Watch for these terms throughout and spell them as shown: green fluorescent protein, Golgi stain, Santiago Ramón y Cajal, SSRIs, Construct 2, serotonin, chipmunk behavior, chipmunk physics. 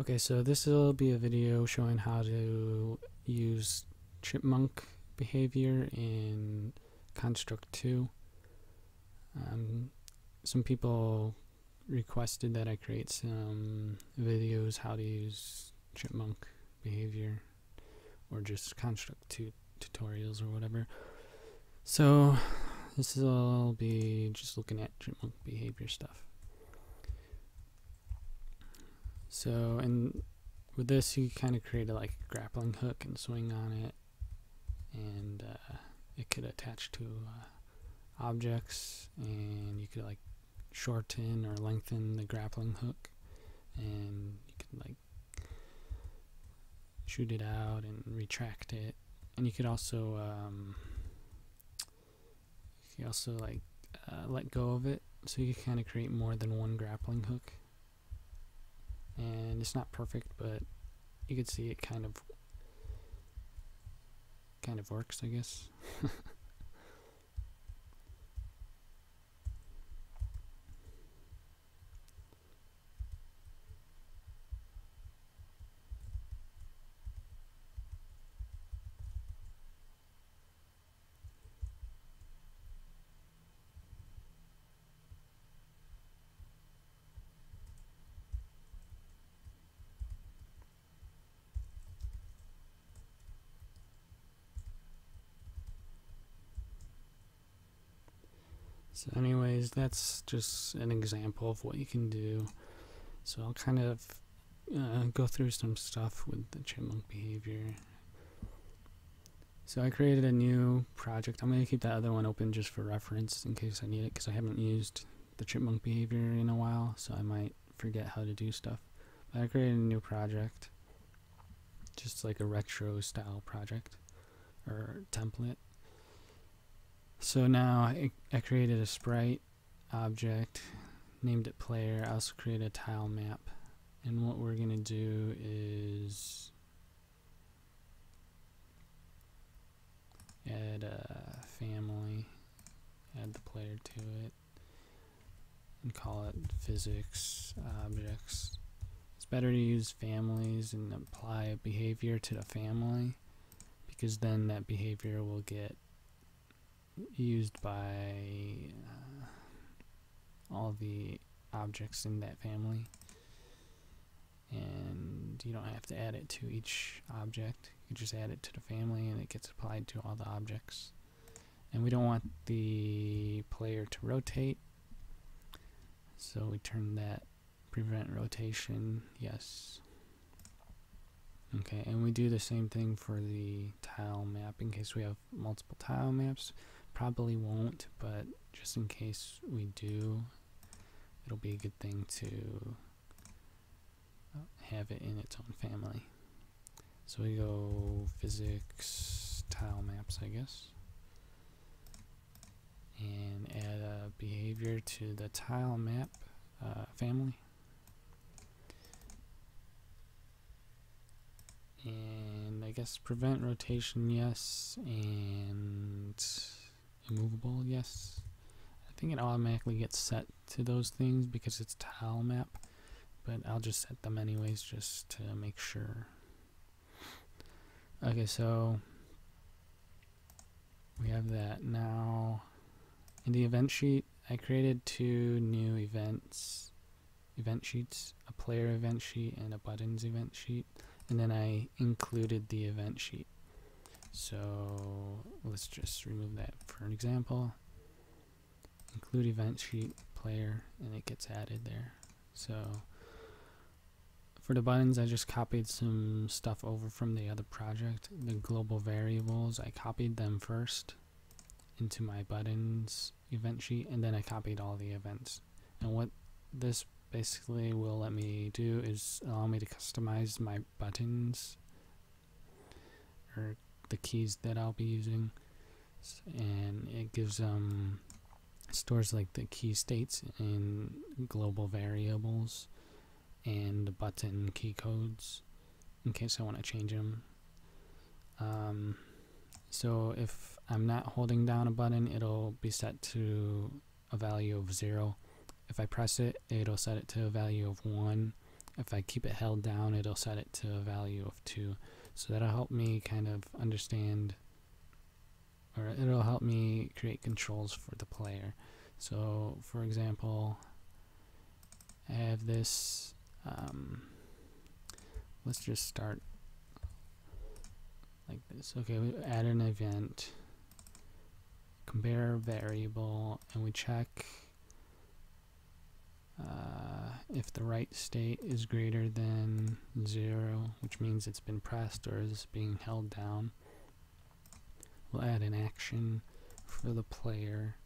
Okay, so this will be a video showing how to use chipmunk behavior in Construct 2. Some people requested that I create some videos how to use chipmunk behavior or just Construct 2 tutorials or whatever. So this will all be just looking at chipmunk behavior stuff. So, and with this you kind of create like a grappling hook and swing on it, and it could attach to objects, and you could like shorten or lengthen the grappling hook, and you could like shoot it out and retract it. And you could also like let go of it, so you can kind of create more than one grappling hook. And it's not perfect, but you can see it kind of works, I guess. So anyways, that's just an example of what you can do. So I'll kind of go through some stuff with the chipmunk behavior. So I created a new project. I'm going to keep that other one open just for reference in case I need it, because I haven't used the chipmunk behavior in a while, so I might forget how to do stuff. But I created a new project, just like a retro style project or template. So now I created a sprite object, named it player. I also created a tile map, and what we're going to do is add a family, add the player to it, and call it physics objects. It's better to use families and apply a behavior to the family, because then that behavior will get used by all the objects in that family, and you don't have to add it to each object. You just add it to the family and it gets applied to all the objects. And we don't want the player to rotate, so we turn that prevent rotation, yes. Okay, and we do the same thing for the tile map in case we have multiple tile maps. Probably won't, but just in case we do, it'll be a good thing to have it in its own family. So we go physics tile maps, I guess, and add a behavior to the tile map family, and I guess prevent rotation, yes, and immovable, yes. I think it automatically gets set to those things because it's tile map, but I'll just set them anyways just to make sure. Okay, so we have that. Now in the event sheet, I created two new event sheets, a player event sheet and a buttons event sheet, and then I included the event sheet. So let's just remove that for an example. Include event sheet player, and it gets added there. So for the buttons, I just copied some stuff over from the other project. The global variables, I copied them first into my buttons event sheet, and then I copied all the events. And what this basically will let me do is allow me to customize my buttons or the keys that I'll be using, and it gives stores like the key states and global variables and the button key codes in case I want to change them. So if I'm not holding down a button, it'll be set to a value of 0. If I press it, it'll set it to a value of 1. if I keep it held down, it'll set it to a value of 2. So that'll help me kind of understand, or it'll help me create controls for the player. So for example, I have this, let's just start like this. Okay, we add an event, compare variable, and we check if the write state is greater than 0, which means it's been pressed or is being held down. We'll add an action for the player,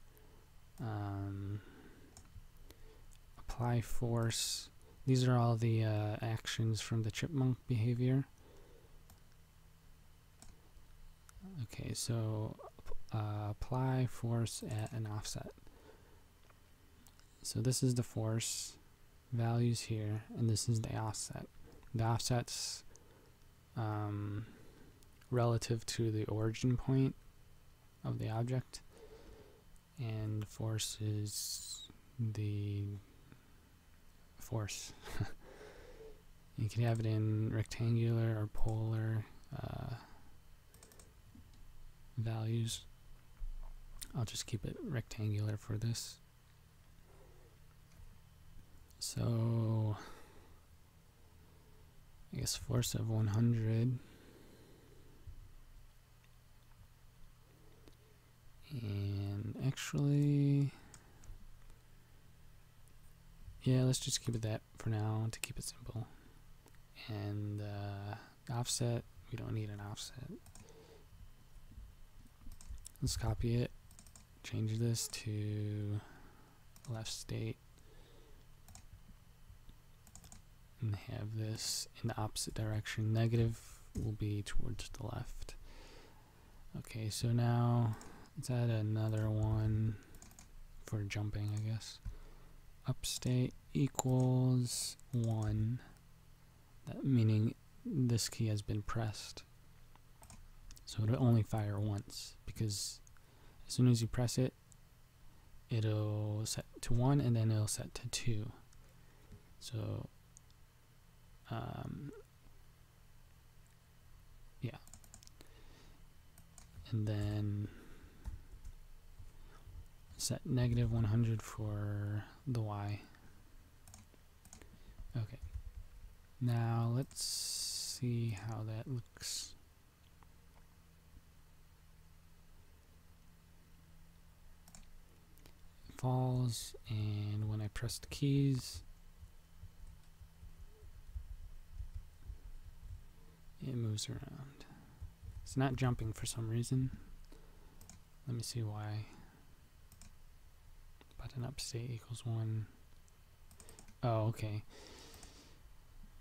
apply force. These are all the actions from the chipmunk behavior. Okay, so apply force at an offset. So this is the force values here, and this is the offset. The offset's relative to the origin point of the object, and force is the force. You can have it in rectangular or polar values. I'll just keep it rectangular for this. So I guess force of 100, and actually, yeah, let's just keep it that for now to keep it simple. And offset, we don't need an offset. Let's copy it, change this to left state, and have this in the opposite direction. Negative will be towards the left. Okay, so now let's add another one for jumping, I guess. Upstate equals 1, that meaning this key has been pressed. So it'll only fire once, because as soon as you press it, it'll set to 1 and then it'll set to 2. So yeah, and then set negative 100 for the Y. Okay, now let's see how that looks. Falls, and when I press the keys, it moves around. It's not jumping for some reason. Let me see why. Button upstate equals 1. Oh, okay.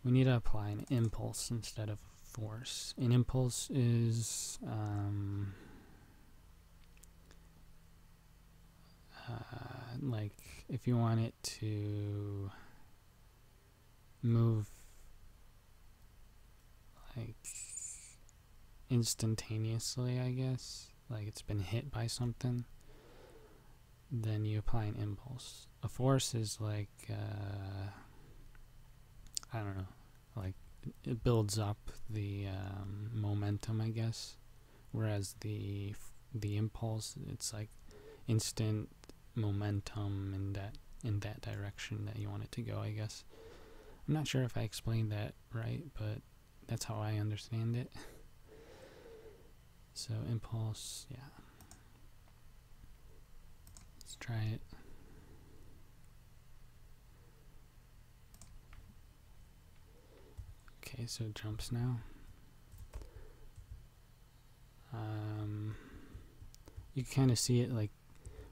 We need to apply an impulse instead of force. An impulse is like if you want it to move like instantaneously, I guess, like it's been hit by something, then you apply an impulse. A force is like, I don't know, like it builds up the momentum, I guess, whereas the impulse, it's like instant momentum in that direction that you want it to go, I guess. I'm not sure if I explained that right, but that's how I understand it. So impulse, yeah. Let's try it. Okay, so it jumps now. You can kind of see it, like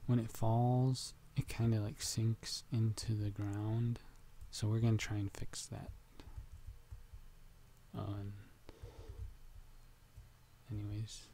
when it falls, it kind of like sinks into the ground. So we're gonna try and fix that. Anyways,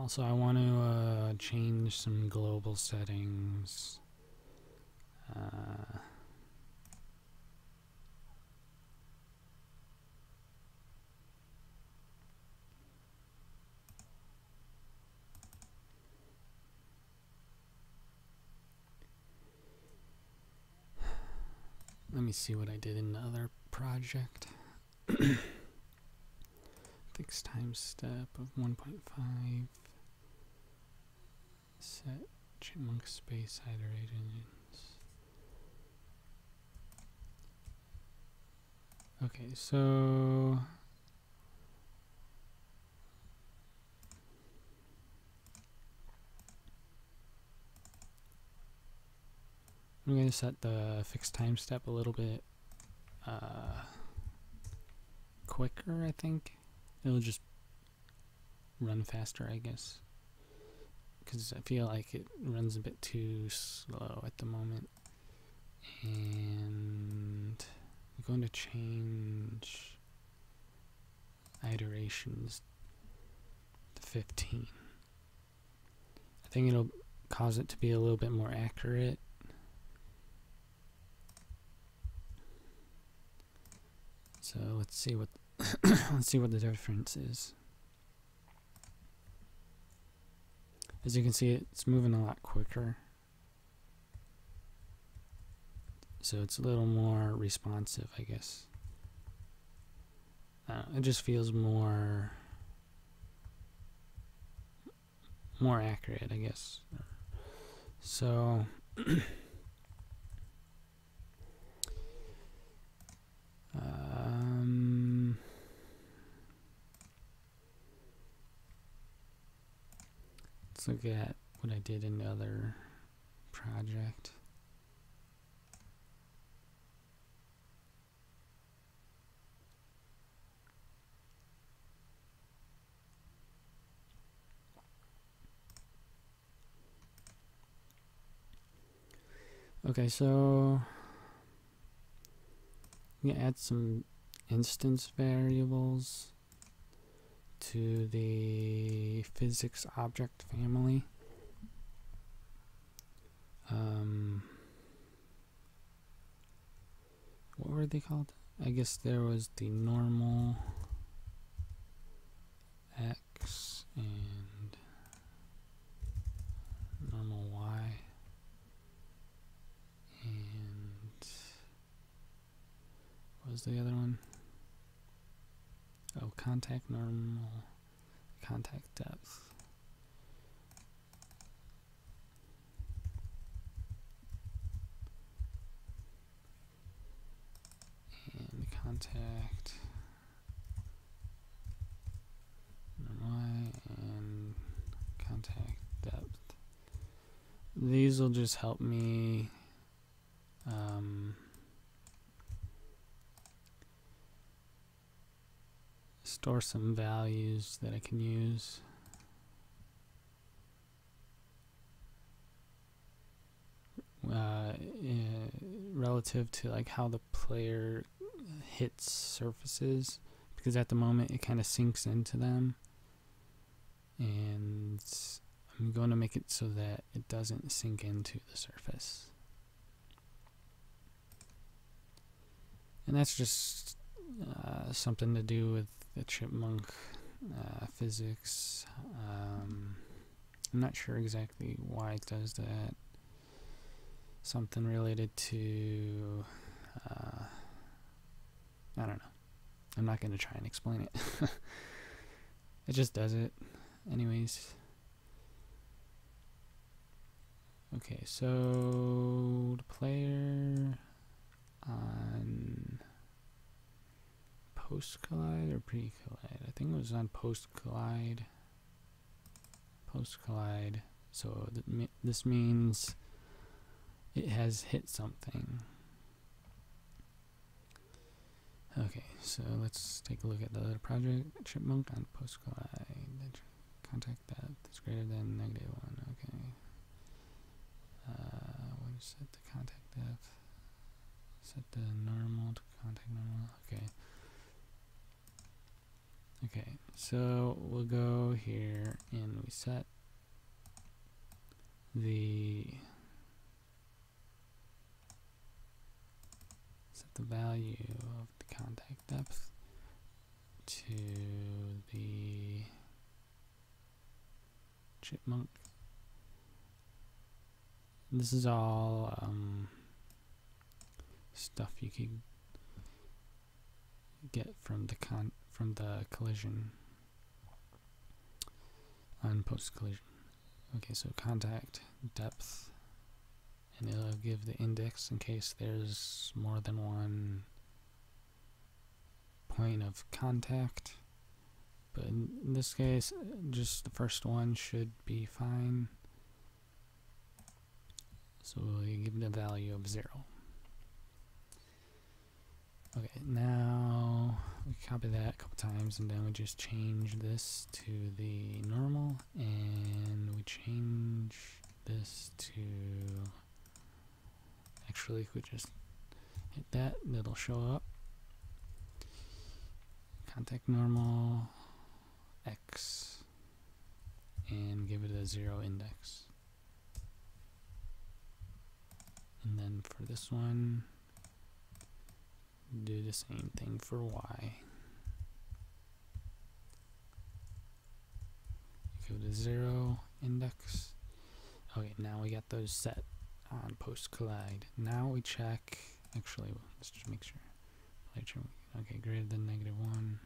Also, I want to change some global settings. Let me see what I did in the other project. Fixed time step of 1.5. Set chipmunk space iterations. Okay, so I'm going to set the fixed time step a little bit quicker, I think. It'll just run faster, I guess, because I feel like it runs a bit too slow at the moment. And I'm going to change iterations to 15. I think it'll cause it to be a little bit more accurate. So let's see what let's see what the difference is. As you can see, it's moving a lot quicker, so it's a little more responsive, I guess. It just feels more accurate, I guess. So let's look at what I did in the other project. Okay, so I'm gonna add some instance variables to the physics object family. What were they called? I guess there was the normal X and normal Y and what was the other one? Oh, contact normal, contact depth. And contact normal and contact depth. These will just help me store some values that I can use. Relative to like how the player hits surfaces, because at the moment it kind of sinks into them, and I'm going to make it so that it doesn't sink into the surface. And that's just something to do with the chipmunk physics. I'm not sure exactly why it does that. Something related to I don't know. I'm not going to try and explain it. It just does it anyways. Okay, so the player on post collide or pre collide? I think it was on post collide. Post collide. So this means it has hit something. Okay, so let's take a look at the other project. Chipmunk on post collide. Contact depth is greater than -1. Okay. We'll set the contact depth. Set the normal to contact normal. Okay. Okay, So we'll go here and we set the value of the contact depth to the chipmunk. This is all stuff you can get from the collision on post collision. Okay, so contact depth, and it'll give the index in case there's more than one point of contact, but in this case just the first one should be fine. So we give it a value of 0. Okay, now we copy that a couple times and then we just change this to the normal, and we change this to, actually if we just hit that, that'll show up contact normal x and give it a 0 index. And then for this one, do the same thing for y, give it a 0 index. Okay, now we got those set on post collide. Now we check, actually let's just make sure, okay, greater than -1.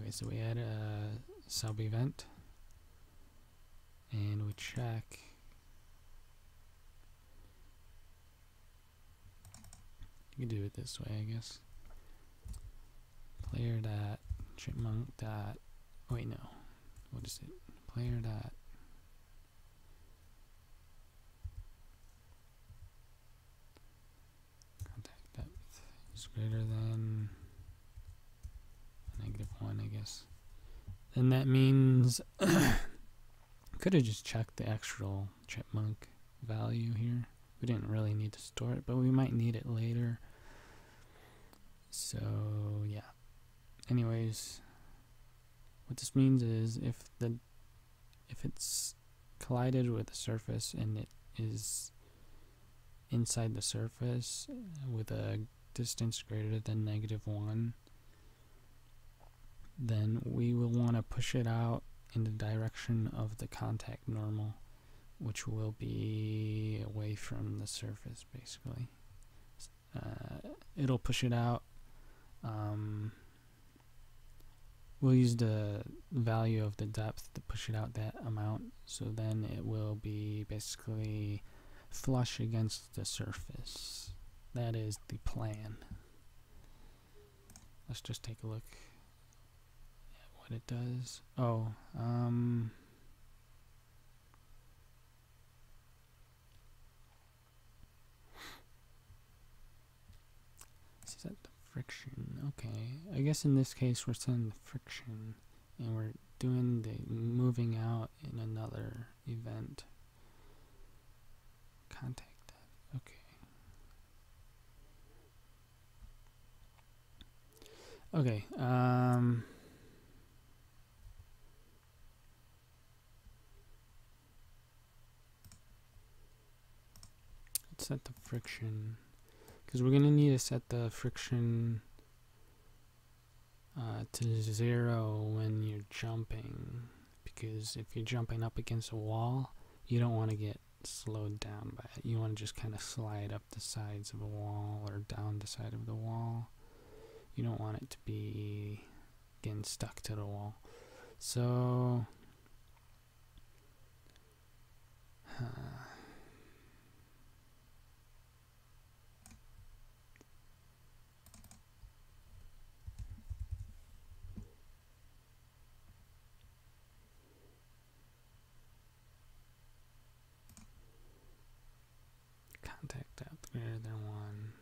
Okay, so we add a sub event and we check you can do it this way, I guess, contact depth is greater than -1, I guess. And that means could have just checked the actual chipmunk value here. We didn't really need to store it, but we might need it later. So yeah. Anyways, what this means is if it's collided with a surface and it is inside the surface with a distance greater than -1, then we will want to push it out in the direction of the contact normal, which will be away from the surface basically. It'll push it out. We'll use the value of the depth to push it out that amount, so then it will be basically flush against the surface. That is the plan. Let's just take a look at what it does. Set the friction. Okay, I guess in this case we're setting the friction and we're doing the moving out in another event. Contact that. Okay. Let's set the friction, because we're going to need to set the friction to 0 when you're jumping, because if you're jumping up against a wall, you don't want to get slowed down by it. You want to just kind of slide up the sides of a wall or down the side of the wall. You don't want it to be getting stuck to the wall. So contact depth greater than 1.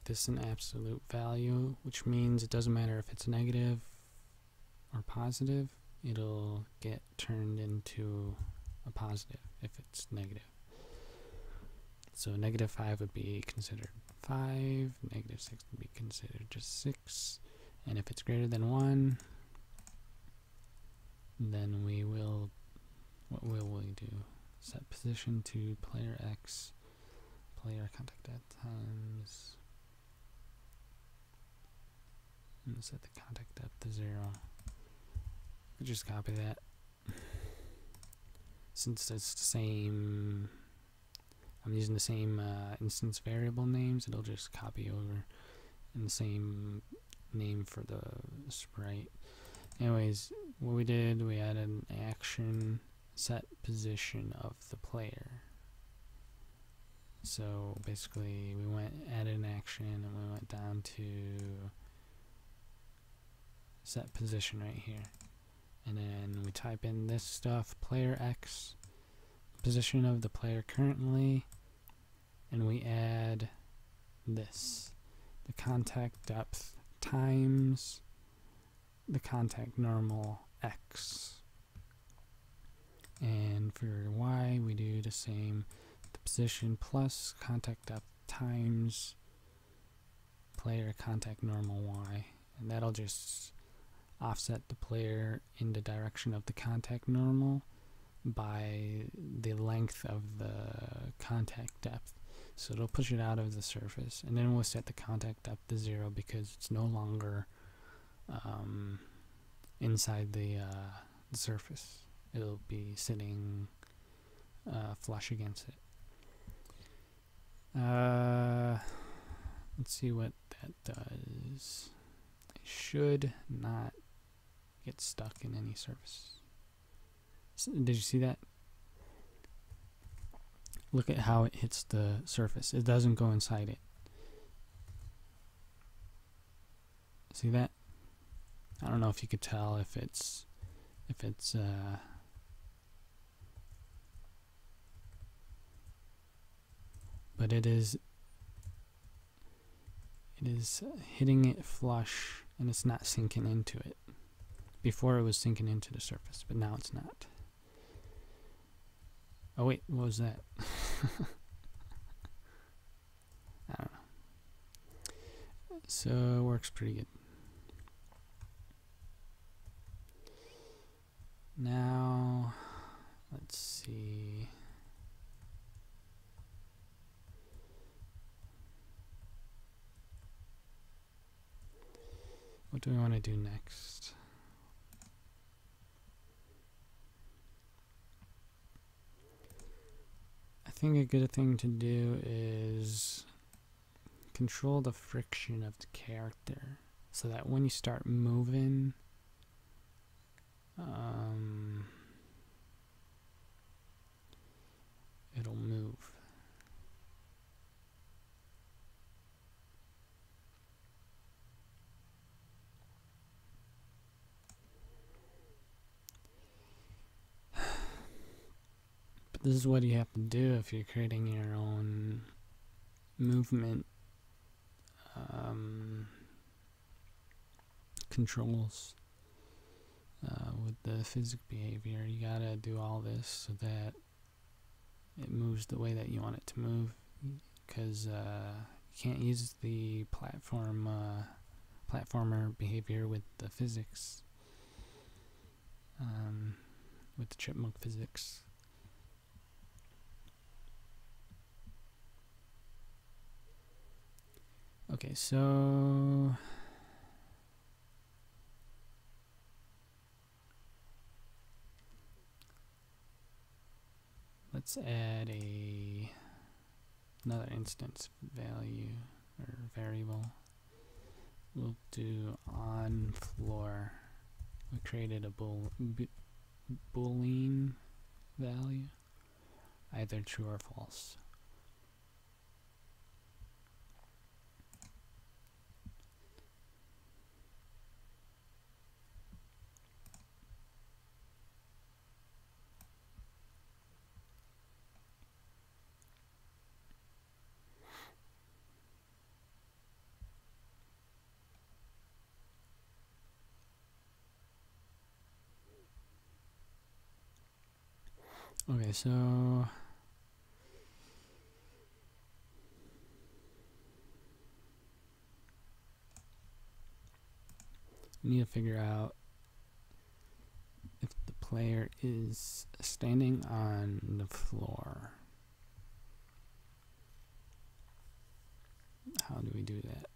make this an absolute value, which means it doesn't matter if it's negative or positive, it'll get turned into a positive if it's negative. So negative 5 would be considered 5, negative 6 would be considered just 6, and if it's greater than 1, then we will, what will we do? Set position to player X, player contact depth times, and set the contact depth to 0. We'll just copy that. Since it's the same, I'm using the same instance variable names, it'll just copy over, and the same name for the sprite. Anyways, what we did, we added an action set position of the player. So basically we added an action and we went down to set position right here. And then we type in this stuff, player X, position of the player currently, and we add this, the contact depth times the contact normal X. And for Y we do the same, the position plus contact depth times player contact normal Y, and that'll just offset the player in the direction of the contact normal by the length of the contact depth, so it'll push it out of the surface. And then we'll set the contact depth to 0 because it's no longer inside the surface, it'll be sitting flush against it. Let's see what that does. It should not get stuck in any surface. Did you see that? Look at how it hits the surface. It doesn't go inside it. See that? I don't know if you could tell if it's but it is hitting it flush, and it's not sinking into it. Before it was sinking into the surface, but now it's not. Oh wait, what was that? I don't know. So it works pretty good. Now, let's see. What do we want to do next? I think a good thing to do is control the friction of the character so that when you start moving, it'll move. But this is what you have to do if you're creating your own movement controls. With the physics behavior, you gotta do all this so that it moves the way that you want it to move, because you can't use the platformer behavior with the physics, with the chipmunk physics. Okay, so let's add another instance value or variable. We'll do on floor. We created a boolean value, either true or false. Okay, so we need to figure out if the player is standing on the floor. How do we do that?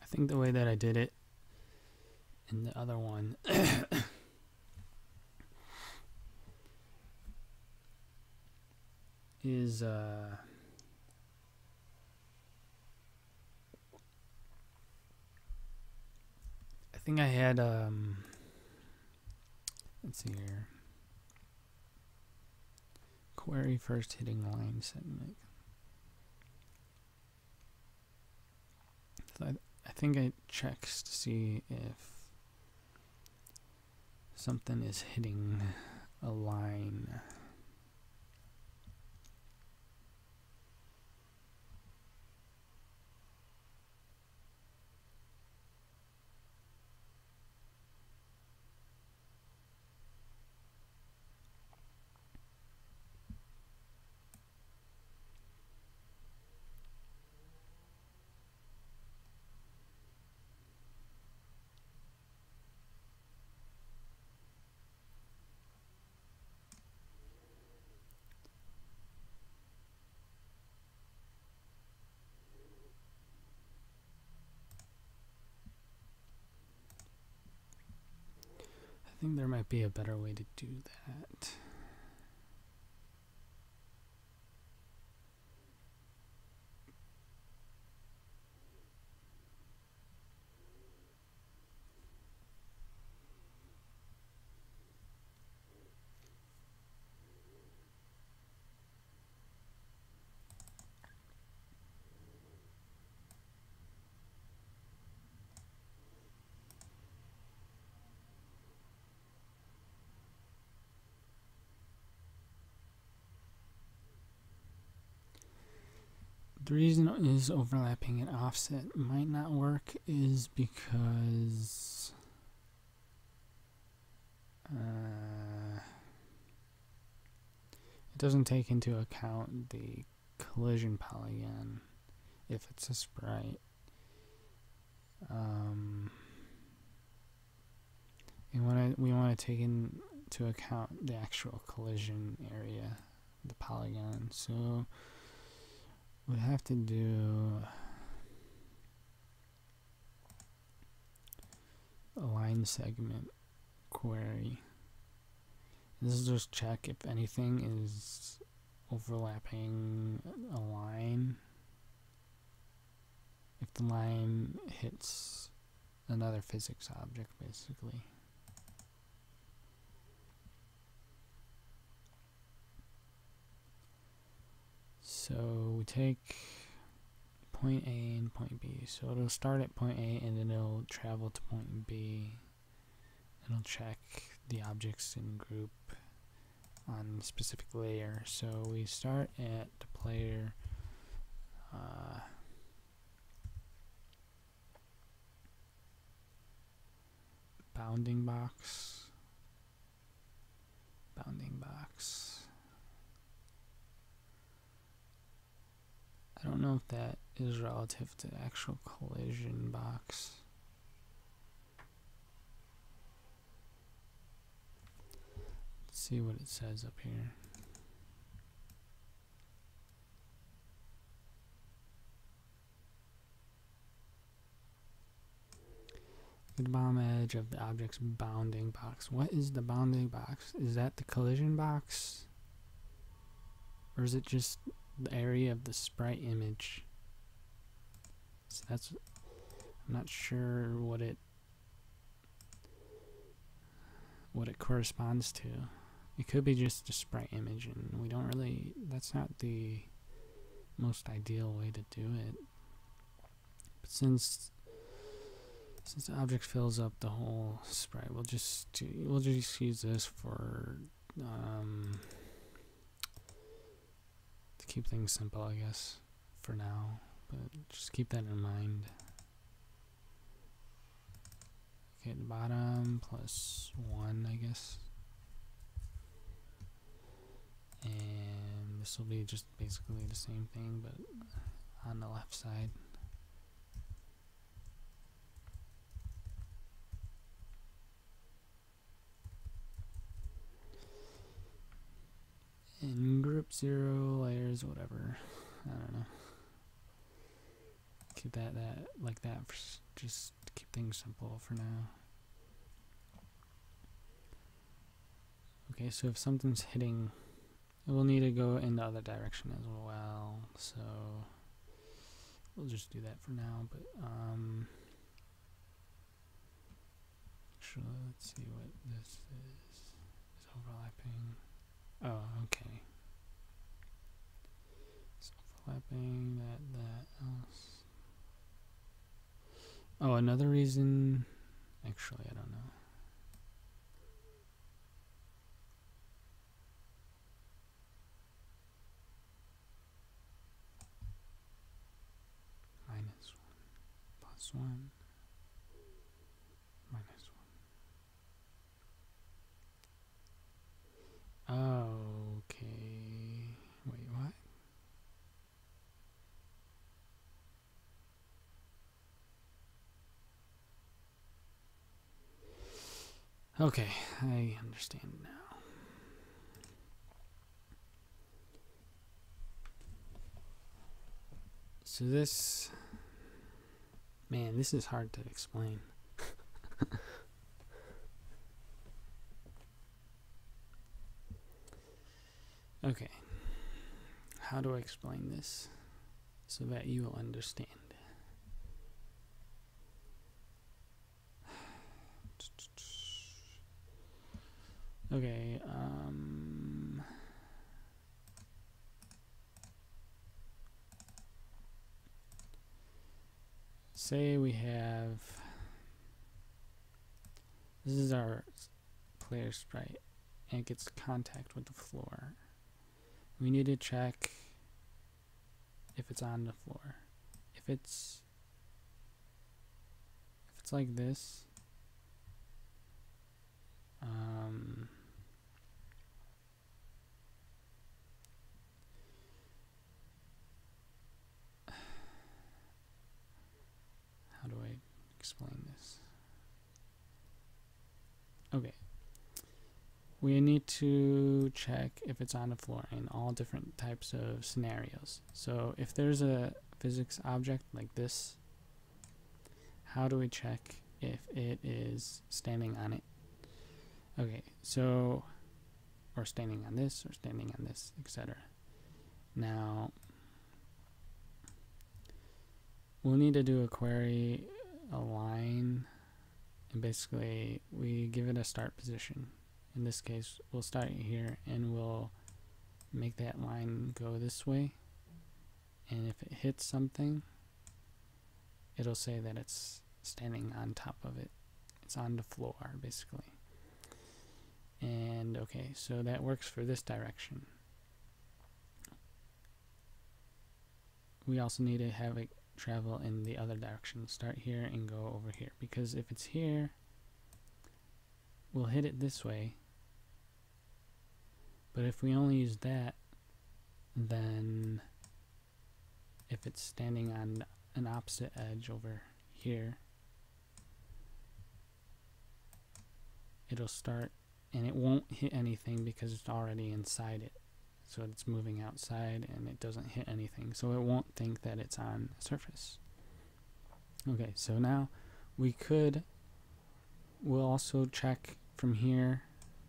I think the way that I did it in the other one is I think I had let's see here, query first hitting line segment. So I think I checks to see if something is hitting a line. I think there might be a better way to do that. The reason is overlapping and offset might not work is because it doesn't take into account the collision polygon if it's a sprite. And we want to take into account the actual collision area, the polygon. So we have to do a line segment query. This is just check if anything is overlapping a line. If the line hits another physics object, basically. So we take point A and point B. So it'll start at point A and then it'll travel to point B. It'll check the objects in group on a specific layer. So we start at the player bounding box. I don't know if that is relative to the actual collision box. Let's see what it says up here. The bottom edge of the object's bounding box. What is the bounding box? Is that the collision box? Or is it just the area of the sprite image? So that's, I'm not sure what it corresponds to. It could be just a sprite image, and we don't really, that's not the most ideal way to do it. But since the object fills up the whole sprite, we'll just use this for to keep things simple, I guess, for now. But just keep that in mind. Okay, the bottom plus 1, I guess. And this will be just basically the same thing, but on the left side. And group 0, layers, whatever. I don't know. Keep that like that, for just to keep things simple for now. Okay, so if something's hitting, it will need to go in the other direction as well, so we'll just do that for now. But actually, let's see what this is. It's overlapping. Oh, okay. It's overlapping that else. Oh, another reason, actually, I don't know. -1, +1, -1. Oh, okay. Wait, what? Okay, I understand now. So this, man, this is hard to explain. Okay, how do I explain this so that you will understand? Okay, say we have, this is our player sprite, and it gets contact with the floor. We need to check if it's on the floor. If it's like this, how do I explain this? Okay, we need to check if it's on the floor in all different types of scenarios. So if there's a physics object like this, how do we check if it is standing on it? Okay, so, or standing on this, or standing on this, etc. Now, we'll need to do a query align, and basically we give it a start position. In this case, we'll start here, and we'll make that line go this way. And if it hits something, it'll say that it's standing on top of it. It's on the floor, basically. And okay, so that works for this direction. We also need to have it travel in the other direction, start here and go over here, because if it's here, we'll hit it this way. But if we only use that, then if it's standing on an opposite edge over here, it'll start, and it won't hit anything because it's already inside it. So it's moving outside and it doesn't hit anything. So it won't think that it's on a surface. Okay, so now we could, we'll also check from here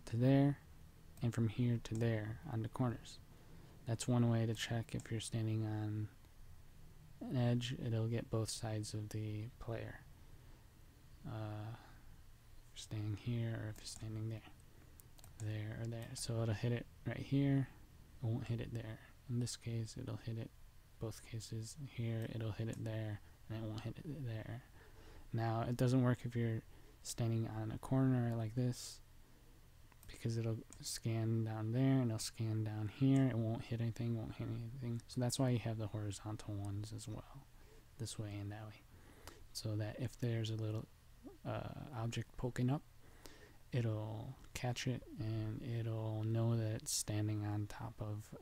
to there and from here to there on the corners. That's one way to check if you're standing on an edge. It'll get both sides of the player. If you're standing here or if you're standing there or there. So it'll hit it right here. It won't hit it there. In this case, it'll hit it both cases. Here, it'll hit it there, and it won't hit it there. Now, it doesn't work if you're standing on a corner like this, because it'll scan down there and it'll scan down here. It won't hit anything, won't hit anything. So that's why you have the horizontal ones as well, this way and that way, so that if there's a little object poking up, it'll catch it and it'll know that it's standing on top of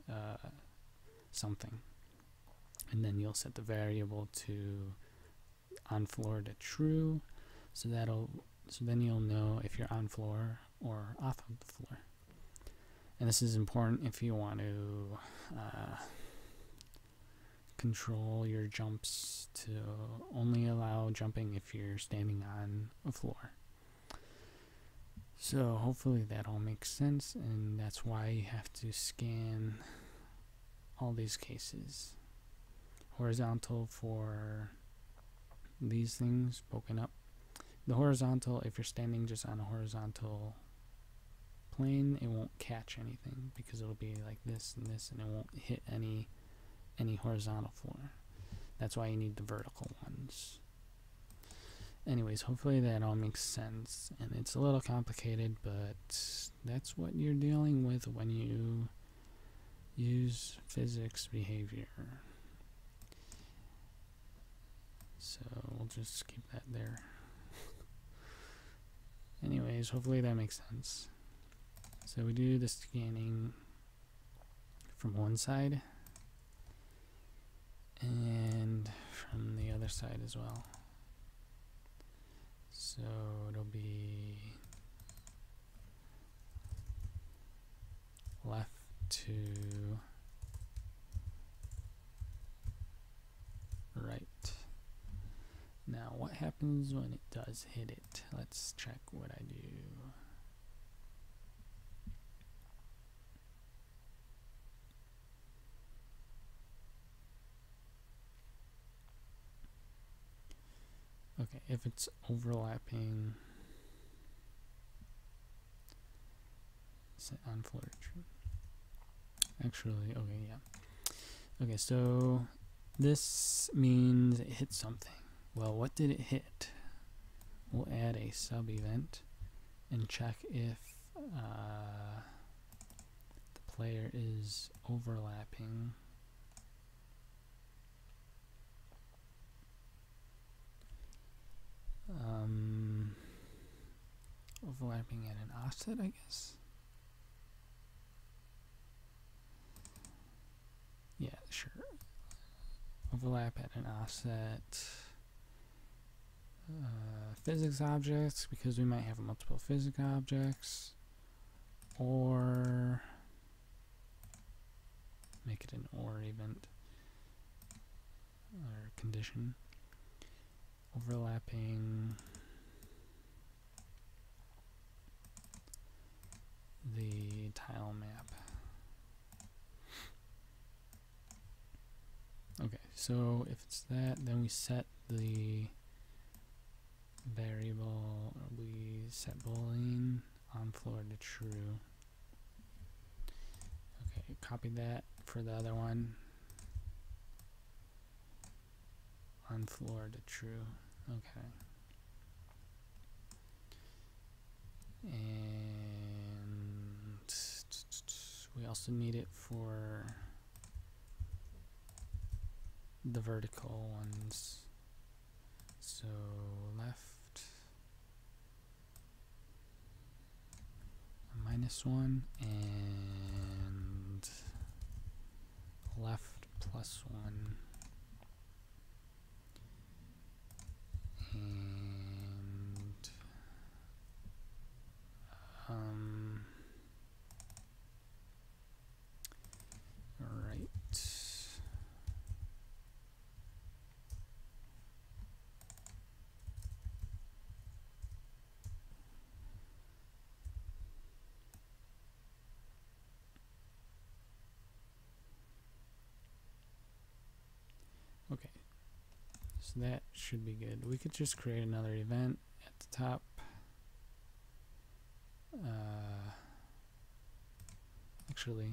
something. And then you'll set the variable to on floor to true, so that'll, so then you'll know if you're on floor or off of the floor. And this is important if you want to control your jumps to only allow jumping if you're standing on a floor. So hopefully that all makes sense, and that's why you have to scan all these cases. Horizontal for these things poking up. The horizontal, if you're standing just on a horizontal plane, it won't catch anything because it'll be like this and this, and it won't hit any horizontal floor. That's why you need the vertical ones. Anyways, hopefully that all makes sense, and it's a little complicated, but that's what you're dealing with when you use physics behavior. So we'll just keep that there. Anyways, hopefully that makes sense. So we do the scanning from one side and from the other side as well. So it'll be left to right. Now, what happens when it does hit it? Let's check what I do. Okay, if it's overlapping, set on floor true. Actually, okay, yeah. Okay, so this means it hit something. Well, what did it hit? We'll add a sub event and check if the player is overlapping. Overlapping at an offset, I guess. Yeah, sure. Overlap at an offset. Physics objects, because we might have multiple physics objects, or make it an or event or condition. Overlapping the tile map. Okay, so if it's that, then we set the variable, we set boolean on floor to true. Okay, copy that for the other one. On floor to true. Okay. And we also need it for the vertical ones. So left -1 and left +1 and right. So that should be good. We could just create another event at the top. Actually,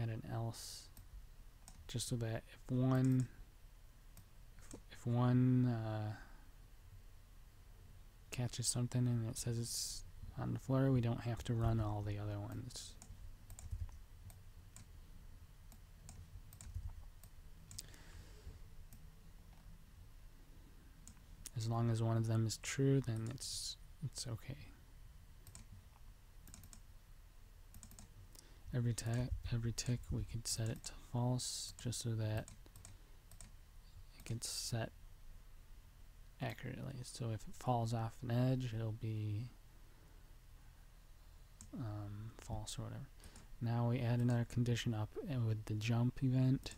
add an else, just so that if one catches something and it says it's on the floor, we don't have to run all the other ones. As long as one of them is true, then it's okay. Every tick we could set it to false, just so that it gets set accurately. So if it falls off an edge, it'll be false or whatever. Now we add another condition up with the jump event.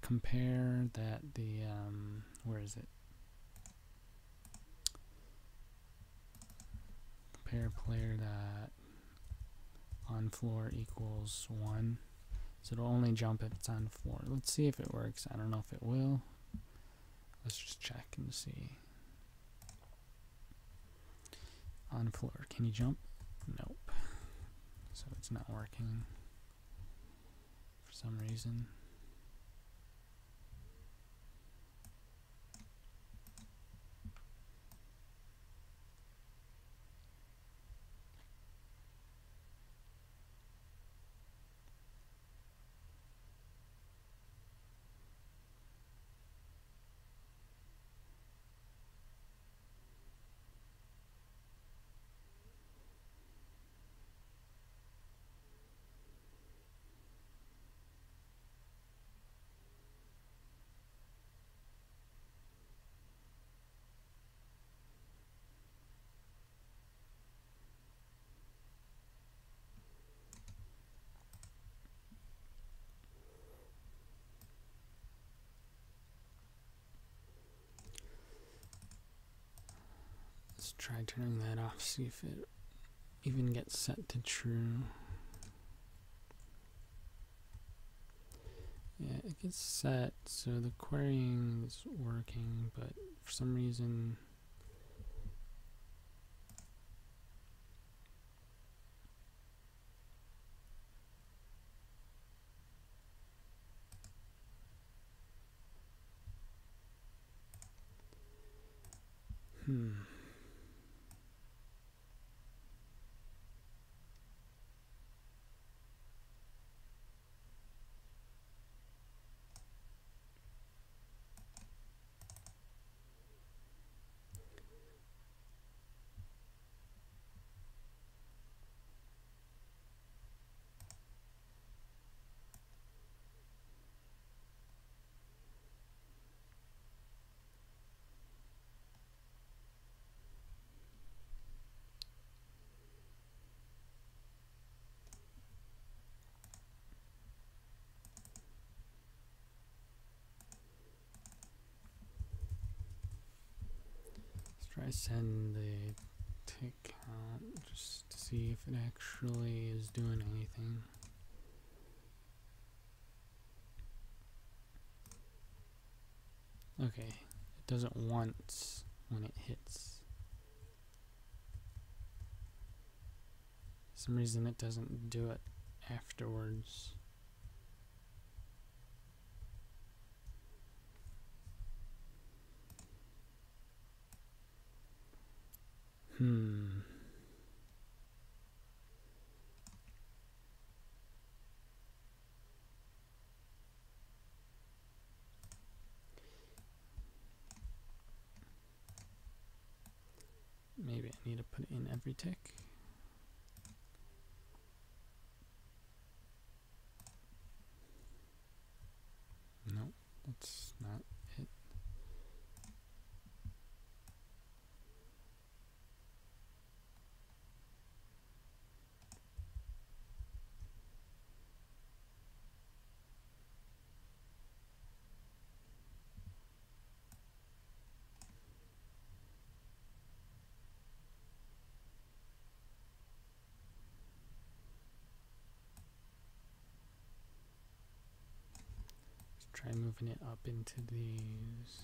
Compare that the where is it? Compare player dot on floor equals 1. So it'll only jump if it's on floor. Let's see if it works. I don't know if it will. Let's just check and see. On floor. Can you jump? Nope. So it's not working for some reason. Try turning that off, see if it even gets set to true. Yeah, it gets set, so the querying is working, but for some reason I send the tick count just to see if it actually is doing anything. Okay, it does it once when it hits. For some reason it doesn't do it afterwards. Maybe I need to put in every tick. No, that's not it. try moving it up into these.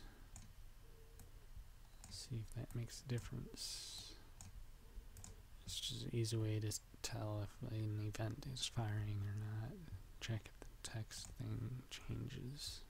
See if that makes a difference. It's just an easy way to tell if an event is firing or not. Check if the text thing changes.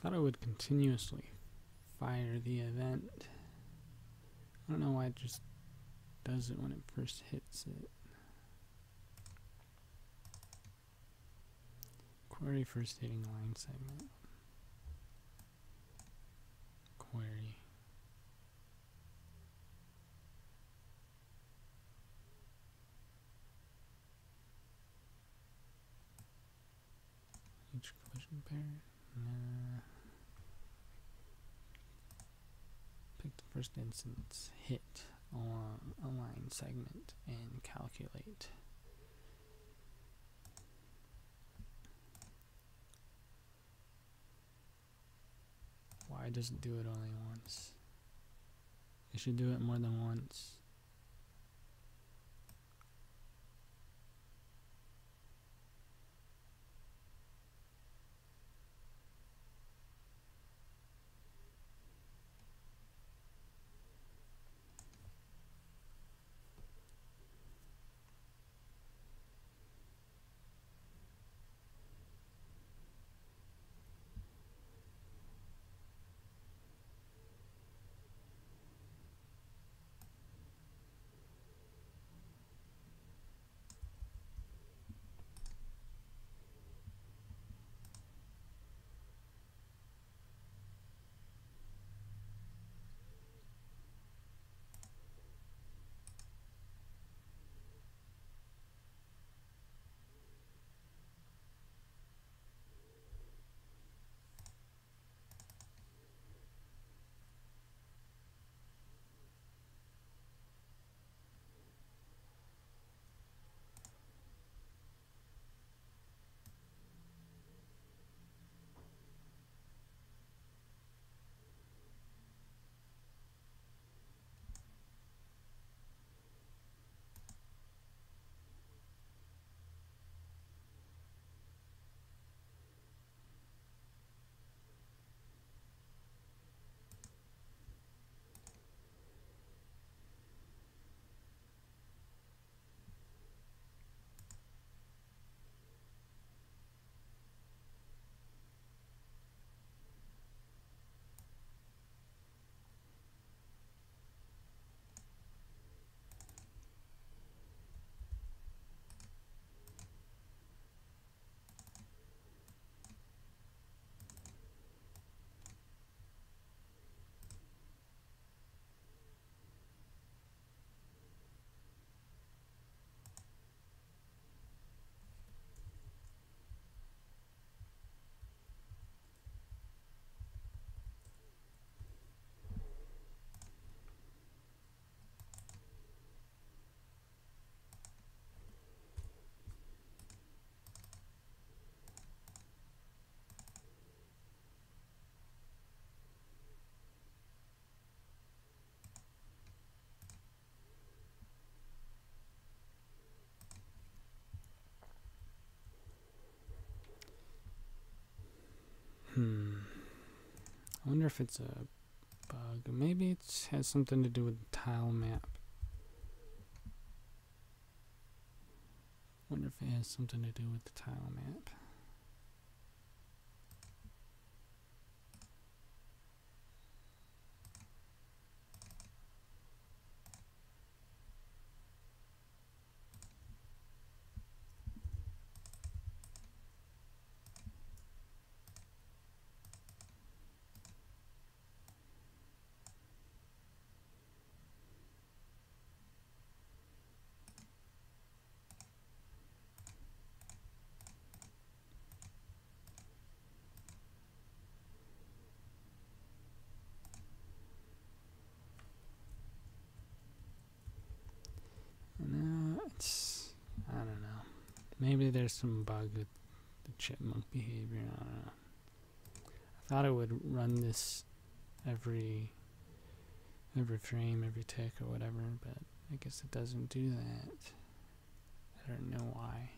I thought I would continuously fire the event. I don't know why it just does it when it first hits it. Query first hitting line segment. Query. Each collision pair? Nah. Pick the first instance, hit on align segment, and calculate. Why does it do it only once? It should do it more than once. I wonder if it's a bug. Maybe it has something to do with the tile map. I wonder if it has something to do with the tile map. Maybe there's some bug with the chipmunk behavior. I don't know. I thought it would run this every frame, every tick or whatever, but I guess it doesn't do that. I don't know why.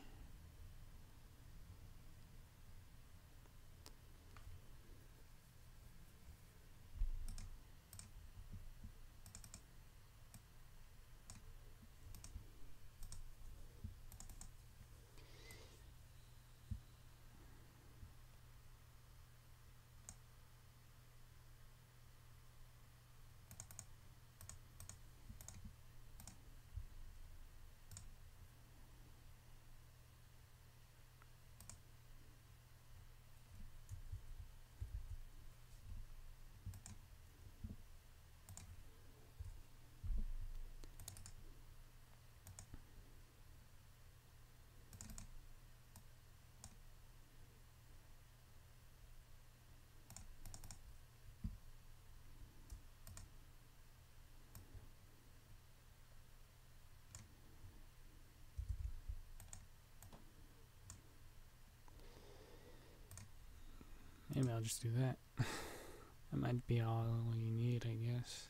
Maybe I'll just do that. That might be all you need, I guess.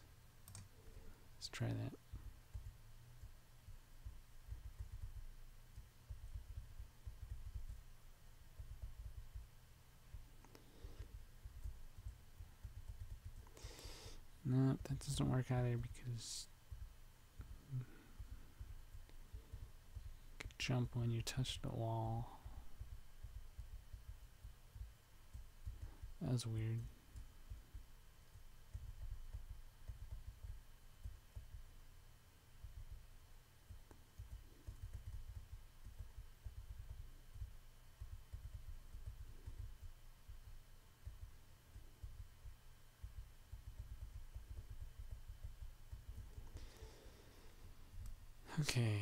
Let's try that. No, that doesn't work either because you could jump when you touch the wall. That's weird. Okay.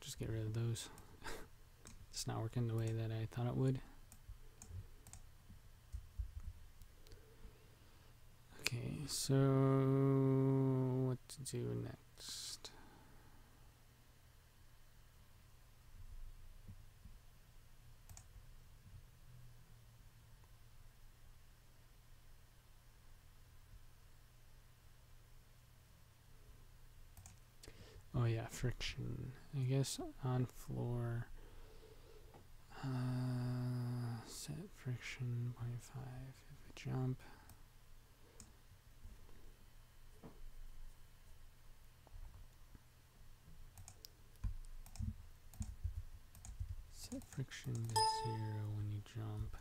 Just get rid of those. It's not working the way that I thought it would. Okay, so what to do next? Oh yeah, friction. I guess on floor set friction 0.5 if I jump. Set friction to 0 when you jump.